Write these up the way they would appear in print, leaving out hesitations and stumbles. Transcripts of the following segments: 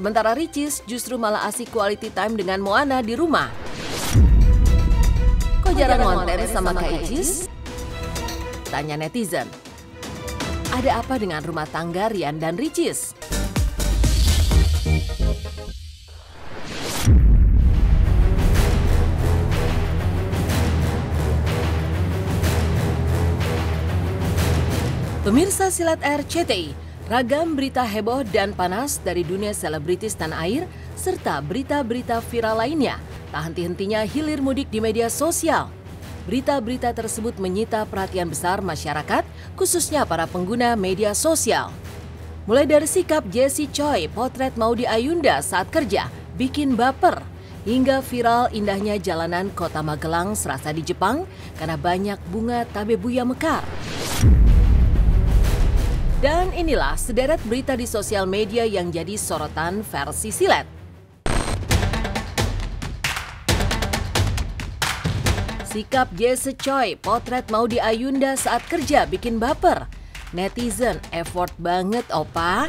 Sementara Ricis justru malah asik quality time dengan Moana di rumah. Kok jarang ngonten sama Kak Icis? Tanya netizen. Ada apa dengan rumah tangga Ryan dan Ricis? Pemirsa Silat RCTI, ragam berita heboh dan panas dari dunia selebritis tanah air serta berita-berita viral lainnya tak henti-hentinya hilir mudik di media sosial. Berita-berita tersebut menyita perhatian besar masyarakat, khususnya para pengguna media sosial. Mulai dari sikap Jesse Choi, potret Maudie Ayunda saat kerja, bikin baper, hingga viral indahnya jalanan kota Magelang serasa di Jepang karena banyak bunga tabebuya mekar. Dan inilah sederet berita di sosial media yang jadi sorotan versi Silet. Sikap Jesse Choi, potret Maudie Ayunda saat kerja bikin baper. Netizen effort banget, opa.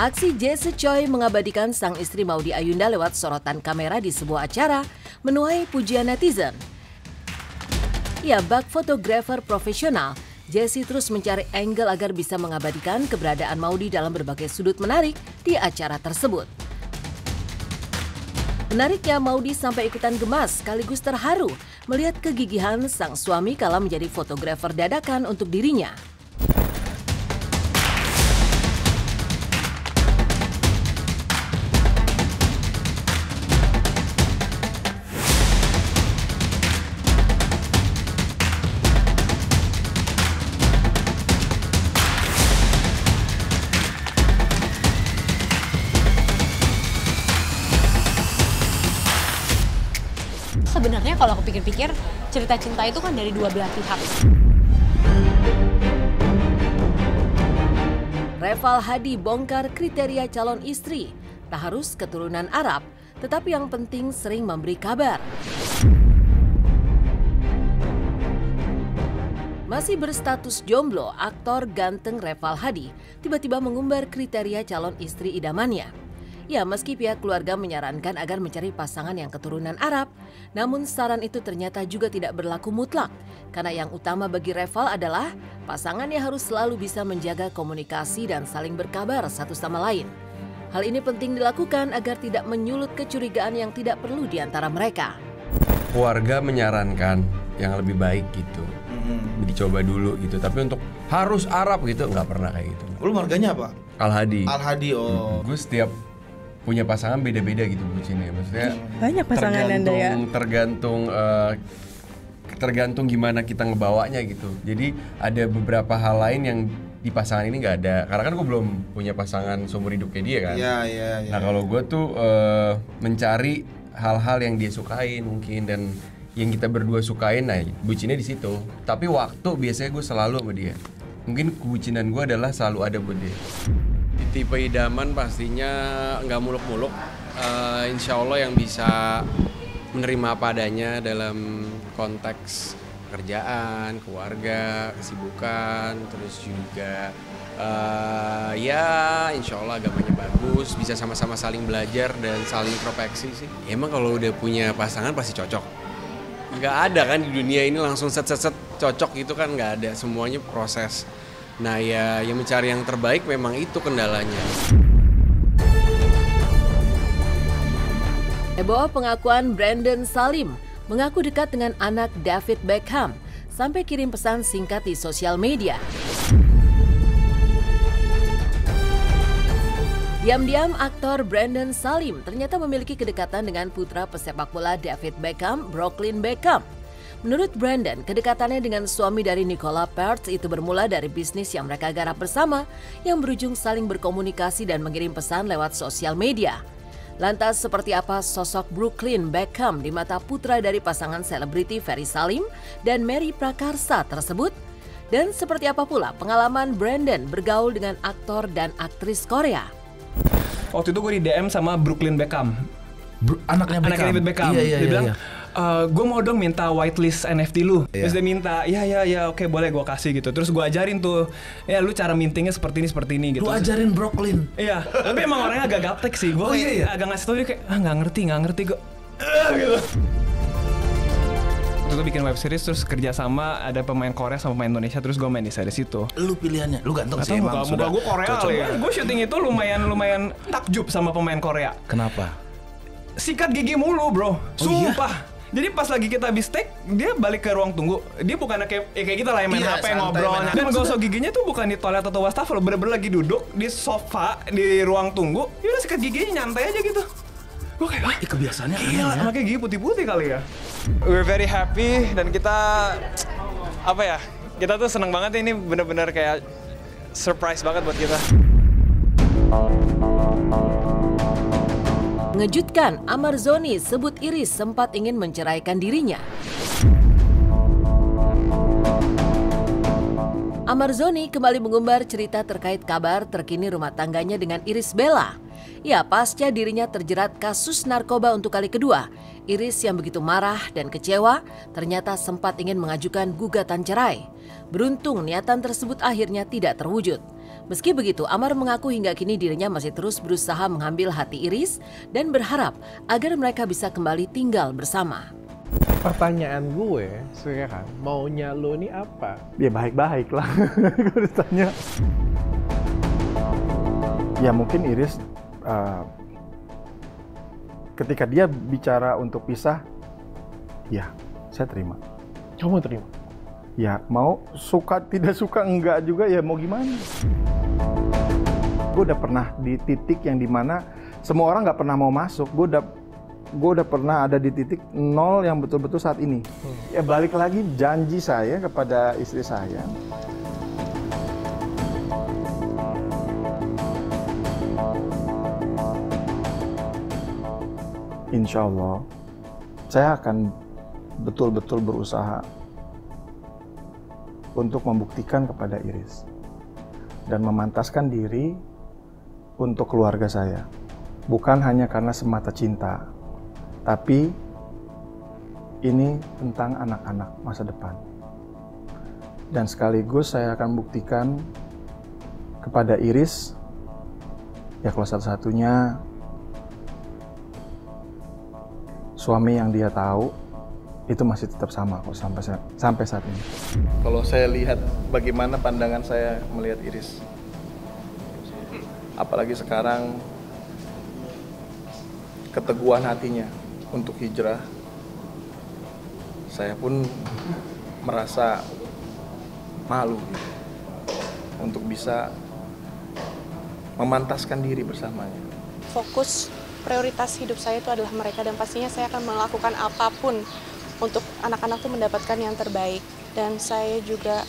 Aksi Jesse Choi mengabadikan sang istri Maudie Ayunda lewat sorotan kamera di sebuah acara menuai pujian netizen. Ya, bak fotografer profesional, Jesse terus mencari angle agar bisa mengabadikan keberadaan Maudie dalam berbagai sudut menarik di acara tersebut. Menariknya, Maudie sampai ikutan gemas sekaligus terharu melihat kegigihan sang suami kala menjadi fotografer dadakan untuk dirinya. Sebenarnya kalau aku pikir-pikir, cerita cinta itu kan dari dua belah pihak. Reval Hadi bongkar kriteria calon istri. Tak harus keturunan Arab, tetapi yang penting sering memberi kabar. Masih berstatus jomblo, aktor ganteng Reval Hadi tiba-tiba mengumbar kriteria calon istri idamannya. Ya, meski pihak keluarga menyarankan agar mencari pasangan yang keturunan Arab, namun saran itu ternyata juga tidak berlaku mutlak. Karena yang utama bagi Reval adalah pasangannya harus selalu bisa menjaga komunikasi dan saling berkabar satu sama lain. Hal ini penting dilakukan agar tidak menyulut kecurigaan yang tidak perlu di antara mereka. Keluarga menyarankan yang lebih baik gitu, dicoba dulu gitu. Tapi untuk harus Arab gitu, nggak pernah kayak gitu. Lu marganya apa? Al-Hadi. Al-Hadi, oh. Gue setiap punya pasangan beda-beda gitu bucinnya, maksudnya banyak pasangan Anda ya. Tergantung gimana kita ngebawanya gitu. Jadi ada beberapa hal lain yang di pasangan ini nggak ada. Karena kan gue belum punya pasangan seumur hidup kayak dia kan. Nah kalau gue tuh mencari hal-hal yang dia sukain mungkin dan yang kita berdua sukain, nah bucinnya di situ. Tapi waktu biasanya gue selalu sama dia. Mungkin kebucinan gue adalah selalu ada buat dia. Tipe idaman pastinya nggak muluk-muluk, insya Allah yang bisa menerima apa adanya dalam konteks kerjaan, keluarga, kesibukan, terus juga ya insya Allah agamanya bagus, bisa sama-sama saling belajar dan saling introspeksi sih. Ya, emang kalau udah punya pasangan pasti cocok. Nggak ada kan di dunia ini langsung set-set cocok gitu kan, nggak ada, semuanya proses. Nah ya, yang mencari yang terbaik memang itu kendalanya. Heboh pengakuan Brandon Salim, mengaku dekat dengan anak David Beckham, sampai kirim pesan singkat di sosial media. Diam-diam aktor Brandon Salim ternyata memiliki kedekatan dengan putra pesepak bola David Beckham, Brooklyn Beckham. Menurut Brandon, kedekatannya dengan suami dari Nicola Peltz itu bermula dari bisnis yang mereka garap bersama yang berujung saling berkomunikasi dan mengirim pesan lewat sosial media. Lantas seperti apa sosok Brooklyn Beckham di mata putra dari pasangan selebriti Ferry Salim dan Mary Prakarsa tersebut? Dan seperti apa pula pengalaman Brandon bergaul dengan aktor dan aktris Korea? Waktu itu gue di DM sama Brooklyn Beckham. Anaknya David Beckham. Dia bilang, gue mau dong minta whitelist NFT lu. Terus dia minta, ya oke boleh gue kasih gitu. Terus gue ajarin tuh, ya lu cara mintingnya seperti ini gitu. Lu ajarin Brooklyn? Iya, tapi emang orangnya agak gaptek sih. Gue agak ngasih tau dia kayak, ah nggak ngerti gue gitu. Terus bikin web series, terus kerja sama ada pemain Korea sama pemain Indonesia, terus gue main di series itu. Lu pilihannya, lu ganteng sih emang. Muka gue Korea kali ya. Gue syuting itu lumayan takjub sama pemain Korea. Kenapa? Sikat gigi mulu bro, sumpah. Jadi pas lagi kita habis take, dia balik ke ruang tunggu. Dia bukan kayak kita lah yang main HP ngobrol. Dan gosok giginya tuh bukan di toilet atau wastafel, bener-bener lagi duduk di sofa di ruang tunggu. Yaudah sikat giginya nyantai aja gitu. Gue kayak, wah kebiasaannya gila, makanya gigi putih-putih kali ya. We're very happy dan kita, apa ya, kita tuh seneng banget ini, bener-bener kayak surprise banget buat kita. Mengejutkan, Amar Zoni sebut Iris sempat ingin menceraikan dirinya. Amar Zoni kembali mengumbar cerita terkait kabar terkini rumah tangganya dengan Iris Bella. Ya, pasca dirinya terjerat kasus narkoba untuk kali kedua, Iris yang begitu marah dan kecewa ternyata sempat ingin mengajukan gugatan cerai. Beruntung niatan tersebut akhirnya tidak terwujud. Meski begitu, Amar mengaku hingga kini dirinya masih terus berusaha mengambil hati Iris dan berharap agar mereka bisa kembali tinggal bersama. Pertanyaan gue, sekarang maunya lo nih apa? Ya baik-baik lah, gue ditanya. Ya mungkin Iris ketika dia bicara untuk pisah, ya saya terima. Kamu terima? Ya mau suka tidak suka enggak juga ya mau gimana. Gue udah pernah di titik yang dimana semua orang nggak pernah mau masuk. Gue udah pernah ada di titik nol yang betul-betul saat ini. Ya balik lagi janji saya kepada istri saya. Insya Allah saya akan betul-betul berusaha untuk membuktikan kepada Iris dan memantaskan diri untuk keluarga saya, bukan hanya karena semata cinta, tapi ini tentang anak-anak masa depan. Dan sekaligus saya akan buktikan kepada Iris, ya kalau satu-satunya suami yang dia tahu itu masih tetap sama kok sampai saat ini. Kalau saya lihat bagaimana pandangan saya melihat Iris, apalagi sekarang keteguhan hatinya untuk hijrah, saya pun merasa malu gitu, untuk bisa memantaskan diri bersamanya. Fokus prioritas hidup saya itu adalah mereka dan pastinya saya akan melakukan apapun untuk anak-anakku mendapatkan yang terbaik. Dan saya juga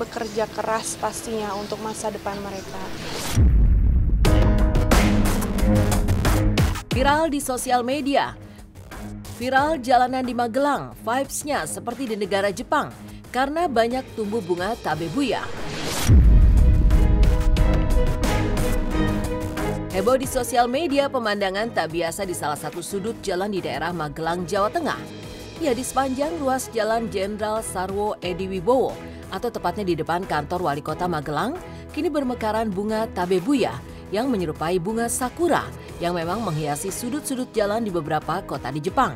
bekerja keras pastinya untuk masa depan mereka. Viral di sosial media. Viral jalanan di Magelang, vibes-nya seperti di negara Jepang. Karena banyak tumbuh bunga tabebuya. Heboh di sosial media pemandangan tak biasa di salah satu sudut jalan di daerah Magelang, Jawa Tengah. Ya, di sepanjang ruas Jalan Jenderal Sarwo Edi Wibowo atau tepatnya di depan kantor wali kota Magelang, kini bermekaran bunga tabebuya yang menyerupai bunga sakura yang memang menghiasi sudut-sudut jalan di beberapa kota di Jepang.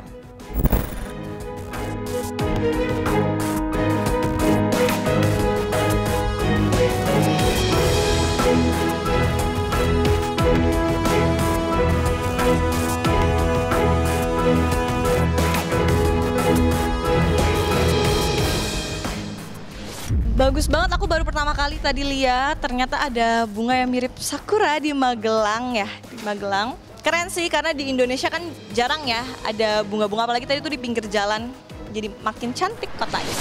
Bagus banget, aku baru pertama kali tadi lihat ternyata ada bunga yang mirip sakura di Magelang ya, di Magelang. Keren sih karena di Indonesia kan jarang ya ada bunga-bunga, apalagi tadi tuh di pinggir jalan, jadi makin cantik kotanya.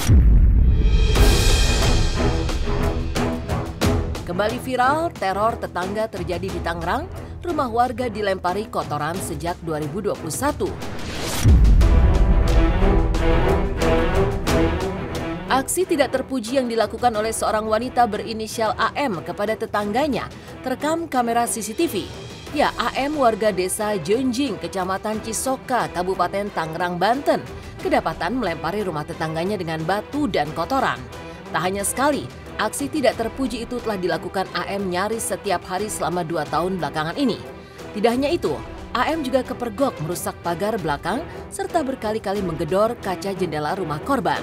Kembali viral, teror tetangga terjadi di Tangerang, rumah warga dilempari kotoran sejak 2021. Aksi tidak terpuji yang dilakukan oleh seorang wanita berinisial AM kepada tetangganya terekam kamera CCTV. Ya, AM warga desa Jonjing, Kecamatan Cisoka, Kabupaten Tangerang, Banten. kedapatan melempari rumah tetangganya dengan batu dan kotoran. Tak hanya sekali, aksi tidak terpuji itu telah dilakukan AM nyaris setiap hari selama 2 tahun belakangan ini. Tidak hanya itu, AM juga kepergok merusak pagar belakang serta berkali-kali menggedor kaca jendela rumah korban.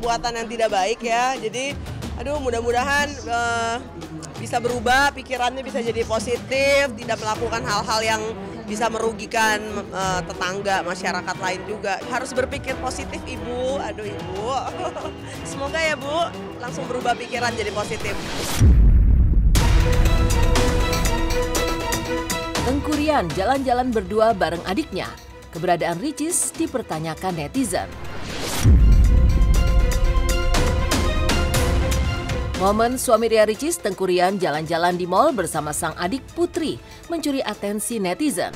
Perbuatan yang tidak baik ya, jadi aduh mudah-mudahan bisa berubah, pikirannya bisa jadi positif, tidak melakukan hal-hal yang bisa merugikan tetangga, masyarakat lain juga. Harus berpikir positif ibu, aduh ibu, semoga ya bu langsung berubah pikiran jadi positif. Tengkurian jalan-jalan berdua bareng adiknya, keberadaan Ricis dipertanyakan netizen. Momen suami Ria Ricis tengkurian jalan-jalan di mal bersama sang adik Putri mencuri atensi netizen.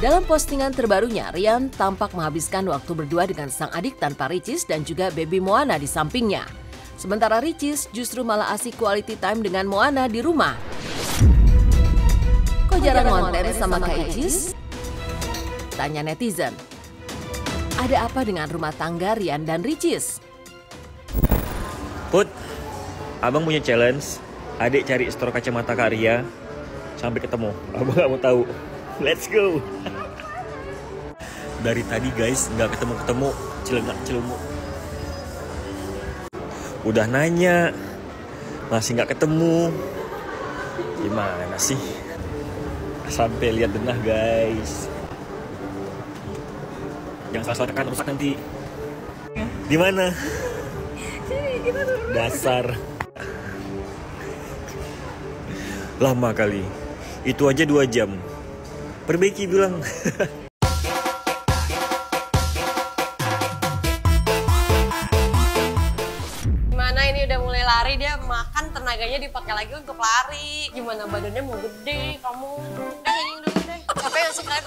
Dalam postingan terbarunya, Ryan tampak menghabiskan waktu berdua dengan sang adik tanpa Ricis dan juga baby Moana di sampingnya. Sementara Ricis justru malah asik quality time dengan Moana di rumah. Kok jarang konten sama Kak Icis? Tanya netizen. Ada apa dengan rumah tangga Ryan dan Ricis? Put, abang punya challenge, adik cari store kacamata Kak Ria, sampai ketemu, abang gak mau tahu. Let's go! Dari tadi guys, gak ketemu-ketemu, celengak-celenguk. Udah nanya, masih gak ketemu. Gimana sih? Sampai lihat denah guys. Jangan salah tekan, rusak nanti. Di mana? Dasar. Lama kali. Itu aja 2 jam. Perbaiki bilang. Gimana ini udah mulai lari, dia makan tenaganya dipakai lagi untuk lari. Gimana badannya mau gede kamu? Ini udah gede. Capek gak sih kalian?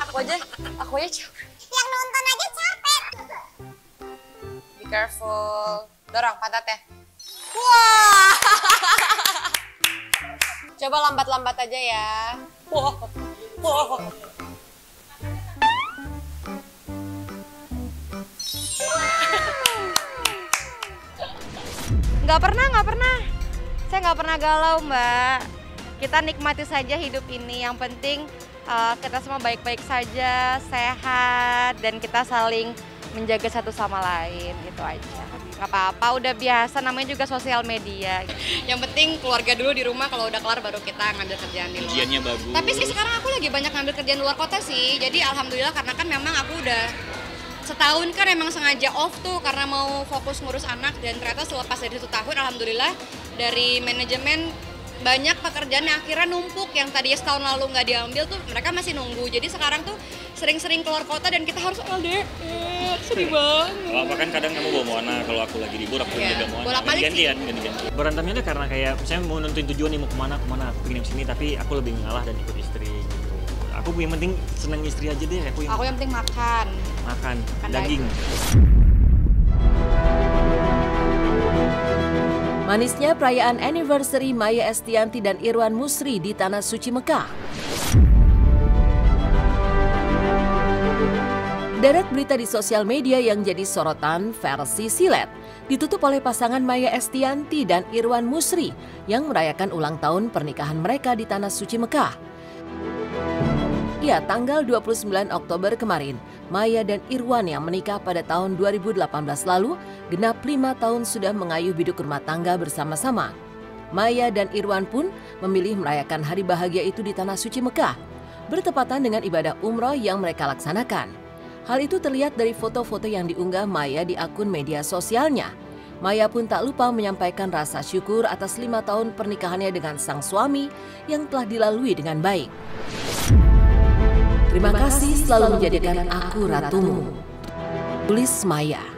Aku aja capek. Yang nonton aja capek. Be careful. Dorong pantatnya. Wah. Coba lambat-lambat aja ya. Wow. Nggak pernah. Saya nggak pernah galau, Mbak. Kita nikmati saja hidup ini. Yang penting kita semua baik-baik saja, sehat, dan kita saling menjaga satu sama lain, gitu aja. Gak apa-apa, udah biasa, namanya juga sosial media. Yang penting keluarga dulu di rumah, kalau udah kelar baru kita ngambil kerjaan di luar. Ujiannya bagus. Tapi sih sekarang aku lagi banyak ngambil kerjaan luar kota sih, jadi alhamdulillah karena kan memang aku udah setahun kan emang sengaja off tuh karena mau fokus ngurus anak, dan ternyata selepas dari 1 tahun, alhamdulillah dari manajemen banyak pekerjaan yang akhirnya numpuk, yang tadinya setahun lalu nggak diambil tuh mereka masih nunggu. Jadi sekarang tuh sering-sering keluar kota dan kita harus LDR, sedih banget. Kalau apa kan kadang kamu bawa Moana, kalau aku lagi libur aku jaga Moana. Gantian. Berantemnya udah karena kayak misalnya mau nentuin tujuan nih mau kemana, aku pengen kesini tapi aku lebih ngalah dan ikut istri gitu. Aku yang penting seneng istri aja deh. Aku yang penting makan daging. Manisnya perayaan anniversary Maia Estianty dan Irwan Mussry di Tanah Suci Mekah. Deret berita di sosial media yang jadi sorotan versi Silet ditutup oleh pasangan Maia Estianty dan Irwan Mussry yang merayakan ulang tahun pernikahan mereka di Tanah Suci Mekah. Ya, tanggal 29 Oktober kemarin, Maia dan Irwan yang menikah pada tahun 2018 lalu, genap 5 tahun sudah mengayuh biduk rumah tangga bersama-sama. Maia dan Irwan pun memilih merayakan hari bahagia itu di Tanah Suci Mekah, bertepatan dengan ibadah umroh yang mereka laksanakan. Hal itu terlihat dari foto-foto yang diunggah Maia di akun media sosialnya. Maia pun tak lupa menyampaikan rasa syukur atas 5 tahun pernikahannya dengan sang suami yang telah dilalui dengan baik. Terima kasih selalu menjadikan aku ratumu, tulis Maia.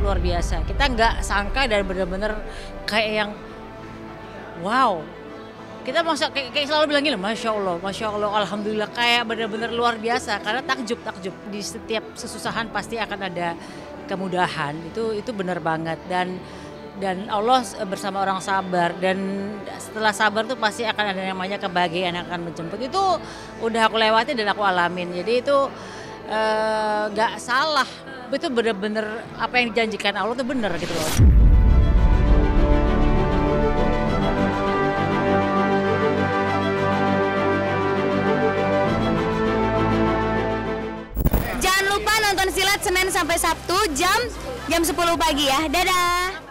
Luar biasa, kita nggak sangka dan bener-bener kayak yang wow. Kita masa kayak selalu bilang gini, Masya Allah, Alhamdulillah, kayak bener-bener luar biasa. Karena takjub-takjub, di setiap kesusahan pasti akan ada kemudahan, itu bener banget. Dan Allah bersama orang sabar, dan setelah sabar tuh pasti akan ada namanya kebahagiaan yang akan menjemput. Itu udah aku lewati dan aku alamin, jadi itu gak salah. Itu bener-bener apa yang dijanjikan Allah tuh bener gitu loh. Jangan lupa nonton Silet Senin sampai Sabtu jam 10 pagi ya. Dadah!